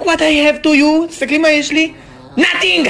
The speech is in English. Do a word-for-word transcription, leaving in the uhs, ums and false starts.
Look what I have to you, s'exclama Ashley. Nothing!